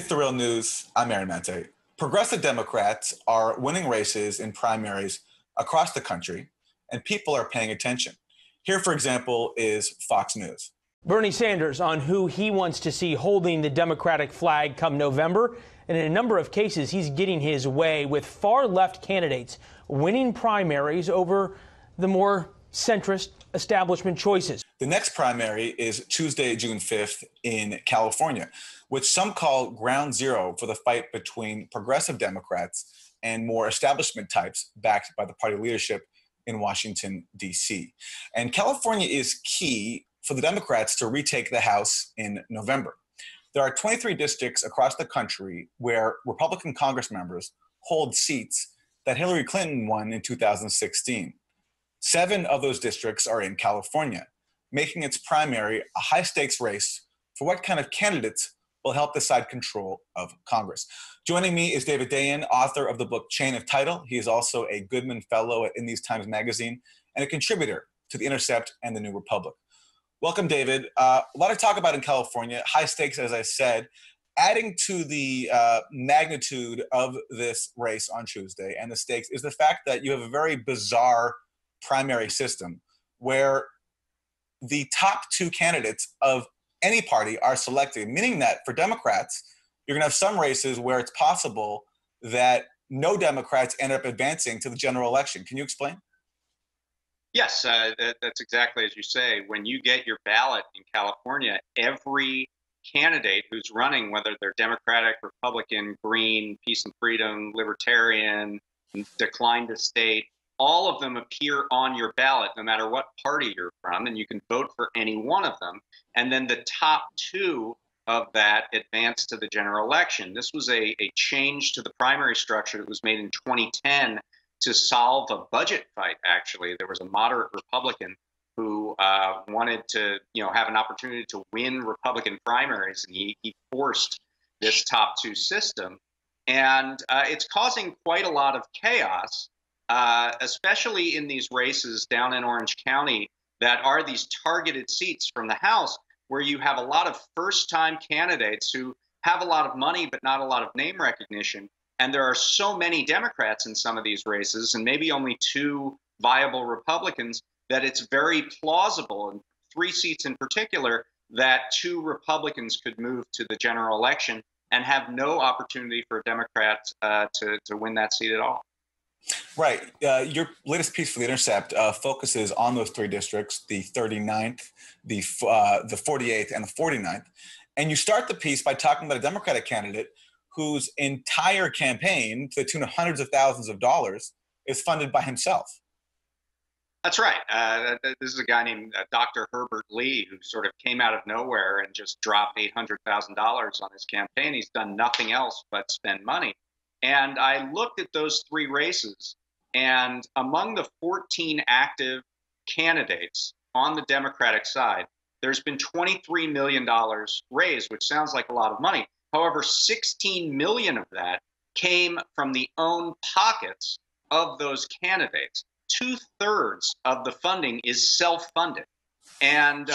It's the real news. I'm Aaron Mate. Progressive Democrats are winning races in primaries across the country, and people are paying attention. Here, for example, is Fox News. Bernie Sanders on who he wants to see holding the Democratic flag come November. And in a number of cases, he's getting his way with far-left candidates winning primaries over the more centrist establishment choices. The next primary is Tuesday, June 5th in California, which some call ground zero for the fight between progressive Democrats and more establishment types backed by the party leadership in Washington, D.C. And California is key for the Democrats to retake the House in November. There are 23 districts across the country where Republican Congress members hold seats that Hillary Clinton won in 2016. 7 of those districts are in California, making its primary a high-stakes race for what kind of candidates will help decide control of Congress. Joining me is David Dayen, author of the book Chain of Title. He is also a Goodman Fellow at In These Times magazine and a contributor to The Intercept and The New Republic. Welcome, David. A lot of talk about in California, high stakes, as I said, adding to the magnitude of this race on Tuesday and the stakes is the fact that you have a very bizarre primary system where the top 2 candidates of any party are selected, meaning that for Democrats, you're going to have some races where it's possible that no Democrats end up advancing to the general election. Can you explain? Yes, that's exactly as you say. When you get your ballot in California, every candidate who's running, whether they're Democratic, Republican, Green, Peace and Freedom, Libertarian, Decline to State, all of them appear on your ballot, no matter what party you're from, and you can vote for any one of them. And then the top 2 of that advance to the general election. This was a change to the primary structure that was made in 2010 to solve a budget fight, actually. There was a moderate Republican who wanted to, have an opportunity to win Republican primaries, and he forced this top 2 system. And it's causing quite a lot of chaos, especially in these races down in Orange County that are these targeted seats from the House where you have a lot of first-time candidates who have a lot of money but not a lot of name recognition. And there are so many Democrats in some of these races and maybe only 2 viable Republicans that it's very plausible, and 3 seats in particular, that 2 Republicans could move to the general election and have no opportunity for a Democrat to win that seat at all. Right. Your latest piece for The Intercept focuses on those 3 districts, the 39th, the 48th, and the 49th. And you start the piece by talking about a Democratic candidate whose entire campaign, to the tune of hundreds of thousands of dollars, is funded by himself. That's right. This is a guy named Dr. Herbert Lee, who sort of came out of nowhere and just dropped $800,000 on his campaign. He's done nothing else but spend money. And I looked at those 3 races, and among the 14 active candidates on the Democratic side, there's been $23 million raised, which sounds like a lot of money. However, $16 million of that came from the own pockets of those candidates. 2/3 of the funding is self-funded. And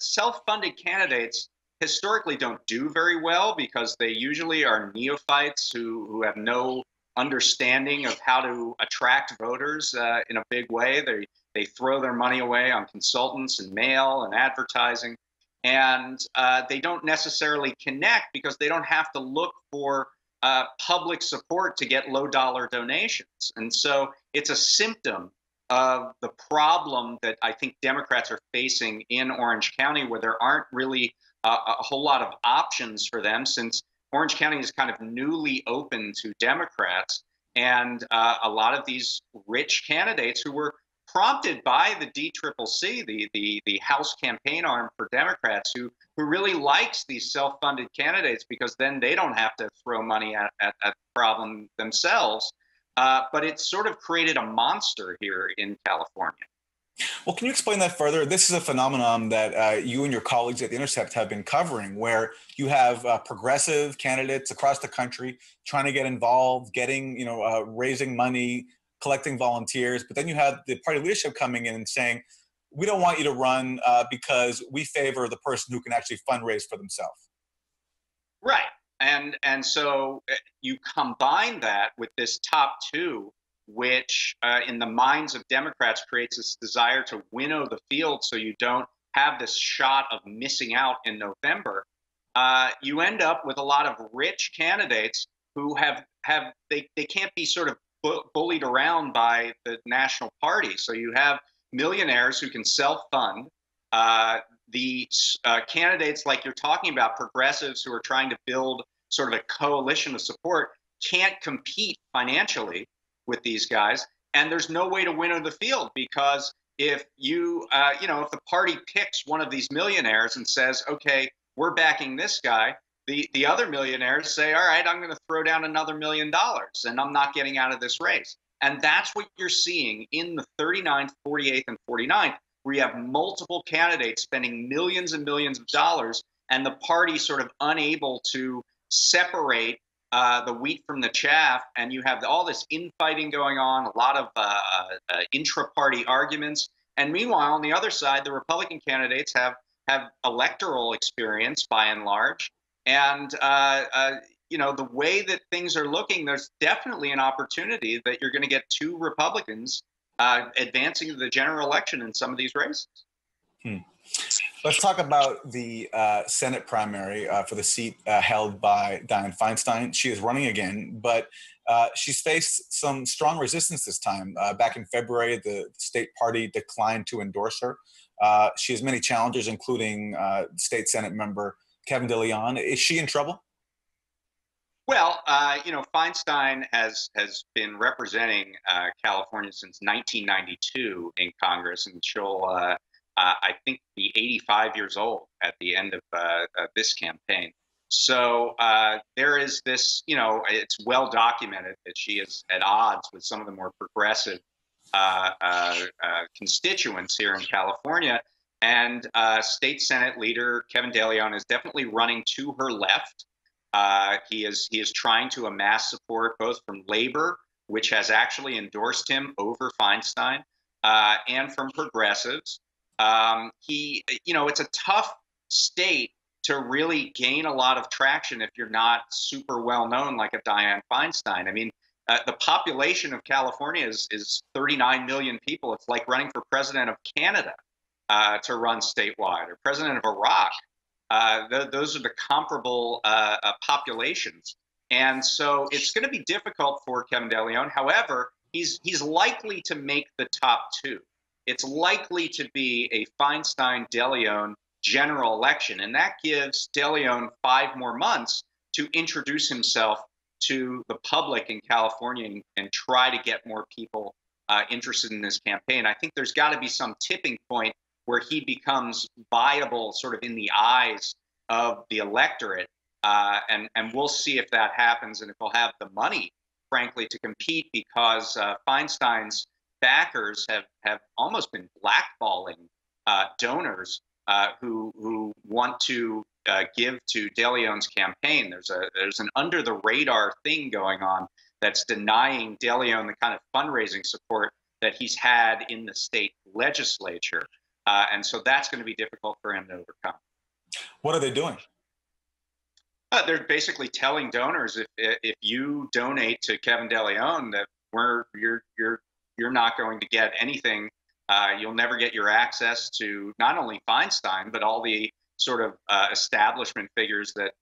self-funded candidates historically don't do very well because they usually are neophytes who have no understanding of how to attract voters in a big way. They throw their money away on consultants and mail and advertising, and they don't necessarily connect because they don't have to look for public support to get low-dollar donations. And so it's a symptom of the problem that I think Democrats are facing in Orange County, where there aren't really a whole lot of options for them, since Orange County is kind of newly open to Democrats. And a lot of these rich candidates who were prompted by the DCCC, the House campaign arm for Democrats, who really likes these self-funded candidates because then they don't have to throw money at the problem themselves. But it's sort of created a monster here in California. Well, can you explain that further? This is a phenomenon that you and your colleagues at The Intercept have been covering, where you have progressive candidates across the country trying to get involved, getting, raising money, collecting volunteers. But then you have the party leadership coming in and saying, we don't want you to run because we favor the person who can actually fundraise for themselves. Right. And so you combine that with this top two, which in the minds of Democrats creates this desire to winnow the field so you don't have this shot of missing out in November. You end up with a lot of rich candidates who they can't be sort of bullied around by the national party. So you have millionaires who can self-fund. The candidates like you're talking about, progressives who are trying to build sort of a coalition of support, can't compete financially with these guys. And there's no way to winnow the field, because if you, you know, if the party picks one of these millionaires and says, okay, we're backing this guy, the other millionaires say, all right, I'm going to throw down another $1 million and I'm not getting out of this race. And that's what you're seeing in the 39th, 48th, and 49th, where you have multiple candidates spending millions and millions of dollars and the party sort of unable to separate the wheat from the chaff. And you have all this infighting going on, a lot of intra-party arguments. And meanwhile, on the other side, the Republican candidates have electoral experience by and large. And, you know, the way that things are looking, there's definitely an opportunity that you're going to get two Republicans advancing to the general election in some of these races. Hmm. Let's talk about the Senate primary for the seat held by Dianne Feinstein. She is running again, but she's faced some strong resistance this time. Back in February, the state party declined to endorse her. She has many challengers, including state Senate member Kevin de León. Is she in trouble? Well, you know, Feinstein has been representing California since 1992 in Congress, and she'll, I think, be 85 years old at the end of this campaign. So there is this, you know, it's well documented that she is at odds with some of the more progressive constituents here in California. And State Senate leader Kevin de León is definitely running to her left. He is trying to amass support both from labor, which has actually endorsed him over Feinstein, and from progressives. You know, it's a tough state to really gain a lot of traction if you're not super well known like a Dianne Feinstein. I mean, the population of California is 39 million people. It's like running for president of Canada to run statewide, or president of Iraq. Those are the comparable populations. And so it's going to be difficult for Kevin de León. However, he's likely to make the top two. It's likely to be a Feinstein-de León general election. And that gives de León 5 more months to introduce himself to the public in California and try to get more people interested in this campaign. I think there's got to be some tipping point where he becomes viable sort of in the eyes of the electorate. And we'll see if that happens and if he'll have the money, frankly, to compete, because Feinstein's backers have almost been blackballing donors who want to give to de León's campaign. There's an under the radar thing going on that's denying de León the kind of fundraising support that he's had in the state legislature. And so that's going to be difficult for him to overcome. What are they doing? They're basically telling donors, if you donate to Kevin de León, that you're not going to get anything. You'll never get your access to not only Feinstein, but all the sort of establishment figures that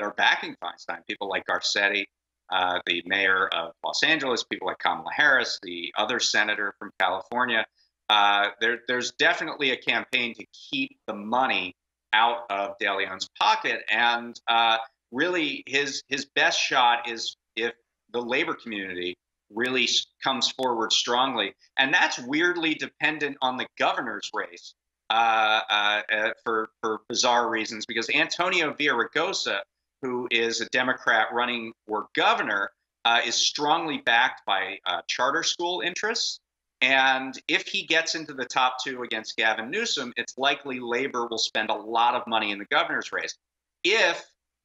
are backing Feinstein. People like Garcetti, the mayor of Los Angeles, people like Kamala Harris, the other senator from California. There's definitely a campaign to keep the money out of de León's pocket, and really his best shot is if the labor community really comes forward strongly, and that's weirdly dependent on the governor's race for bizarre reasons, because Antonio Villaraigosa, who is a Democrat running for governor, is strongly backed by charter school interests. And if he gets into the top two against Gavin Newsom, it's likely labor will spend a lot of money in the governor's race. If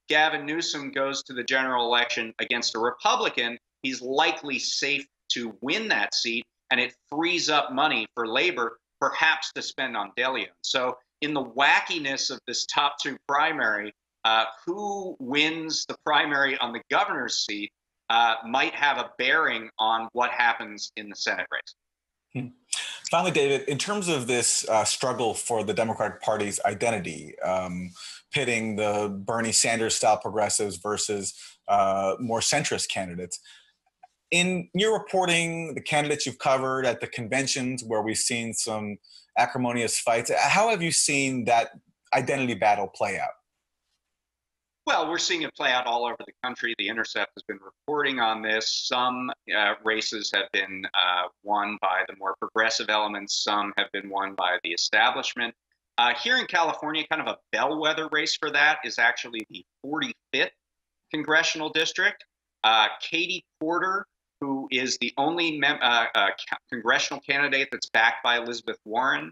Gavin Newsom goes to the general election against a Republican, he's likely safe to win that seat, and it frees up money for labor, perhaps to spend on de León. So in the wackiness of this top two primary, who wins the primary on the governor's seat might have a bearing on what happens in the Senate race. Finally, David, in terms of this struggle for the Democratic Party's identity, pitting the Bernie Sanders-style progressives versus more centrist candidates, in your reporting, the candidates you've covered at the conventions where we've seen some acrimonious fights, how have you seen that identity battle play out? Well, we're seeing it play out all over the country. The Intercept has been reporting on this. Some races have been won by the more progressive elements. Some have been won by the establishment. Here in California, kind of a bellwether race for that is actually the 45th congressional district. Katie Porter, who is the only congressional candidate that's backed by Elizabeth Warren.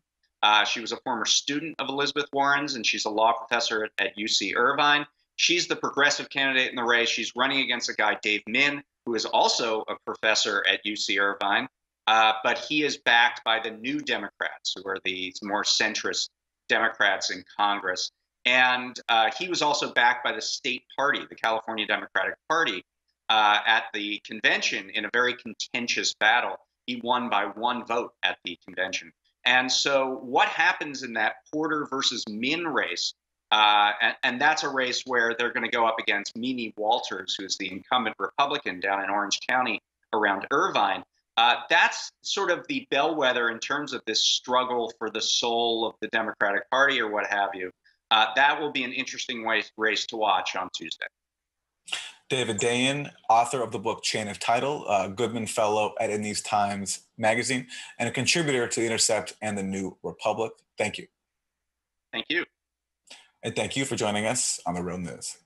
She was a former student of Elizabeth Warren's, and she's a law professor at UC Irvine. She's the progressive candidate in the race. She's running against a guy, Dave Min, who is also a professor at UC Irvine, but he is backed by the New Democrats, who are the more centrist Democrats in Congress. And he was also backed by the state party, the California Democratic Party, at the convention in a very contentious battle. He won by one vote at the convention. And so what happens in that Porter versus Min race? And that's a race where they're going to go up against Mimi Walters, who's the incumbent Republican down in Orange County around Irvine. That's sort of the bellwether in terms of this struggle for the soul of the Democratic Party or what have you. That will be an interesting race to watch on Tuesday. David Dayen, author of the book Chain of Title, Goodman Fellow at In These Times magazine, and a contributor to The Intercept and The New Republic. Thank you. Thank you. And thank you for joining us on The Real News.